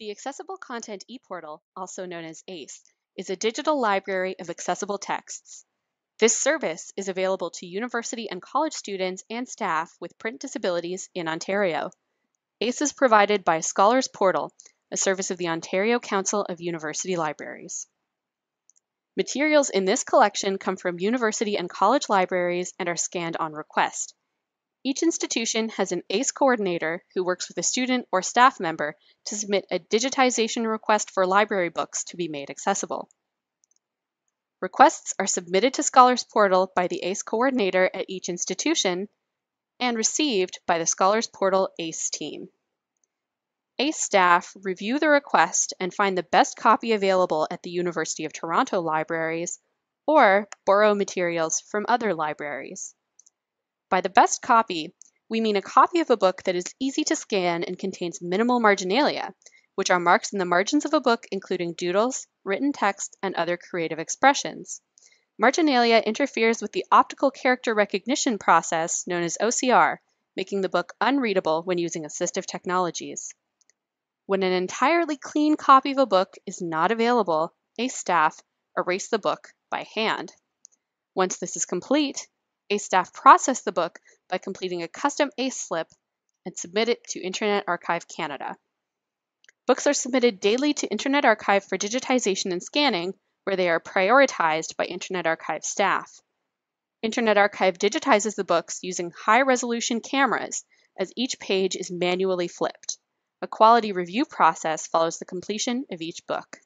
The Accessible Content ePortal, also known as ACE, is a digital library of accessible texts. This service is available to university and college students and staff with print disabilities in Ontario. ACE is provided by Scholars Portal, a service of the Ontario Council of University Libraries. Materials in this collection come from university and college libraries and are scanned on request. Each institution has an ACE coordinator who works with a student or staff member to submit a digitization request for library books to be made accessible. Requests are submitted to Scholars Portal by the ACE coordinator at each institution and received by the Scholars Portal ACE team. ACE staff review the request and find the best copy available at the University of Toronto Libraries or borrow materials from other libraries. By the best copy, we mean a copy of a book that is easy to scan and contains minimal marginalia, which are marks in the margins of a book, including doodles, written text, and other creative expressions. Marginalia interferes with the optical character recognition process known as OCR, making the book unreadable when using assistive technologies. When an entirely clean copy of a book is not available, ACE staff erase the book by hand. Once this is complete, ACE staff process the book by completing a custom ACE slip and submit it to Internet Archive Canada. Books are submitted daily to Internet Archive for digitization and scanning, where they are prioritized by Internet Archive staff. Internet Archive digitizes the books using high-resolution cameras as each page is manually flipped. A quality review process follows the completion of each book.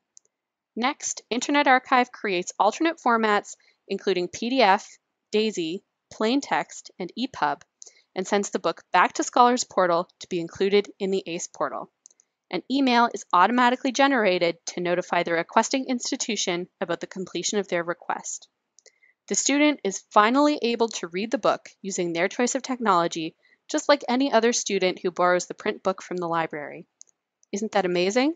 Next, Internet Archive creates alternate formats, including PDF, DAISY, plain text, and EPUB, and sends the book back to Scholars Portal to be included in the ACE portal. An email is automatically generated to notify the requesting institution about the completion of their request. The student is finally able to read the book using their choice of technology, just like any other student who borrows the print book from the library. Isn't that amazing?